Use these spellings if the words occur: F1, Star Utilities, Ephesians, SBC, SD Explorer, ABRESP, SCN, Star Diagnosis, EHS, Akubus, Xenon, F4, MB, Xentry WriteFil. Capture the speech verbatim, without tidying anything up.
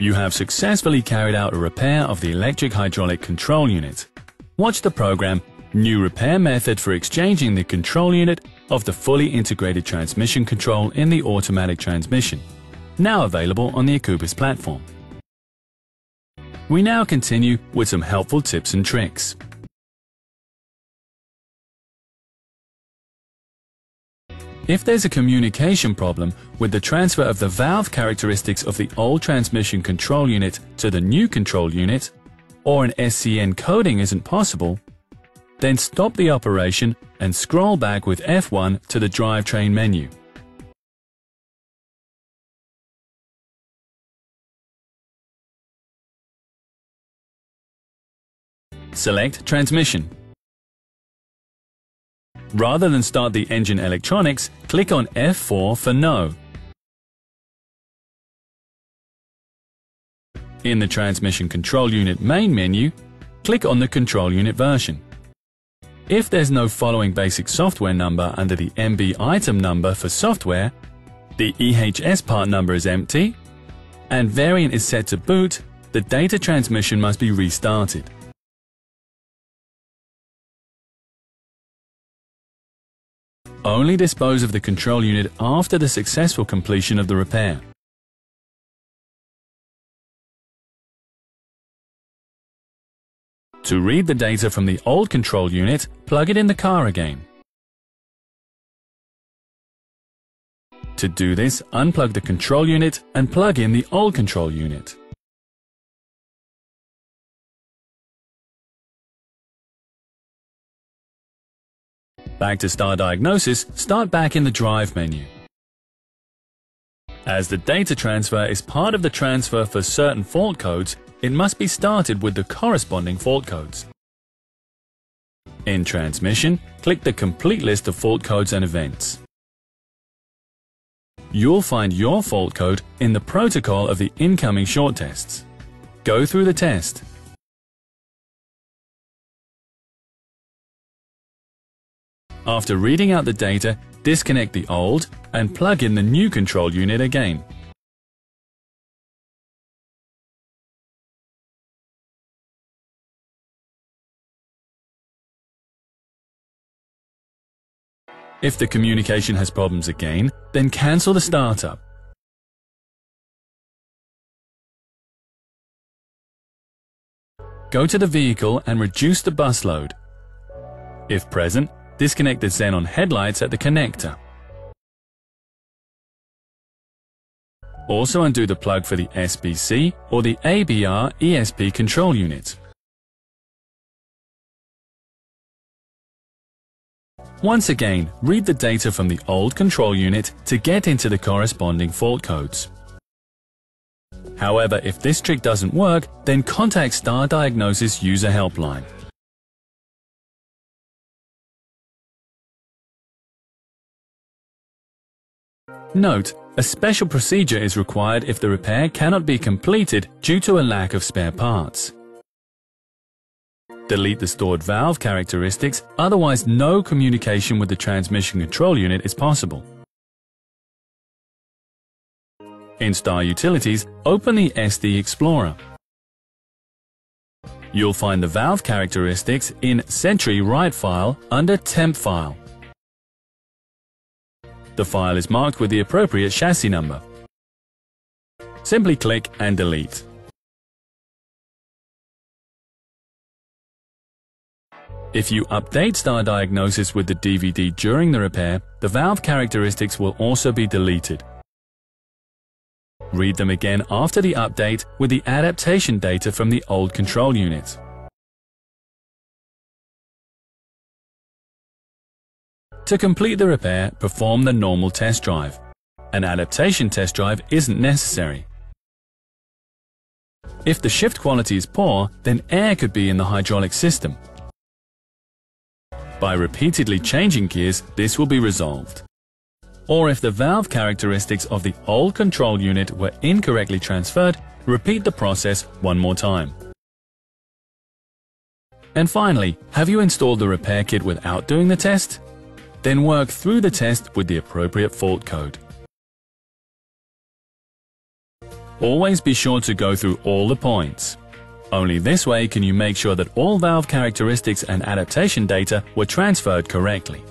You have successfully carried out a repair of the electric hydraulic control unit. Watch the program New Repair Method for exchanging the control unit of the fully integrated transmission control in the automatic transmission, now available on the Akubus platform. We now continue with some helpful tips and tricks. If there's a communication problem with the transfer of the valve characteristics of the old transmission control unit to the new control unit, or an S C N coding isn't possible, then stop the operation and scroll back with F one to the drivetrain menu. Select Transmission. Rather than start the engine electronics, click on F four for No. In the Transmission Control Unit main menu, click on the Control Unit version. If there's no following basic software number under the M B item number for software, the E H S part number is empty, and variant is set to boot, the data transmission must be restarted. Only dispose of the control unit after the successful completion of the repair. To read the data from the old control unit, plug it in the car again. To do this, unplug the control unit and plug in the old control unit. Back to Star Diagnosis, start back in the Drive menu. As the data transfer is part of the transfer for certain fault codes, it must be started with the corresponding fault codes. In Transmission, click the complete list of fault codes and events. You'll find your fault code in the protocol of the incoming short tests. Go through the test. After reading out the data, disconnect the old and plug in the new control unit again. If the communication has problems again, then cancel the startup. Go to the vehicle and reduce the bus load. If present, disconnect the Xenon headlights at the connector. Also undo the plug for the S B C or the A B R E S P control unit. Once again, read the data from the old control unit to get into the corresponding fault codes. However, if this trick doesn't work, then contact Star Diagnosis User Helpline. Note, a special procedure is required if the repair cannot be completed due to a lack of spare parts. Delete the stored valve characteristics, otherwise no communication with the transmission control unit is possible. In Star Utilities, open the S D Explorer. You'll find the valve characteristics in Xentry WriteFil under Temp File. The file is marked with the appropriate chassis number. Simply click and delete. If you update Star Diagnosis with the D V D during the repair, the valve characteristics will also be deleted. Read them again after the update with the adaptation data from the old control unit. To complete the repair, perform the normal test drive. An adaptation test drive isn't necessary. If the shift quality is poor, then air could be in the hydraulic system. By repeatedly changing gears, this will be resolved. Or if the valve characteristics of the old control unit were incorrectly transferred, repeat the process one more time. And finally, have you installed the repair kit without doing the test? Then work through the test with the appropriate fault code. Always be sure to go through all the points. Only this way can you make sure that all valve characteristics and adaptation data were transferred correctly.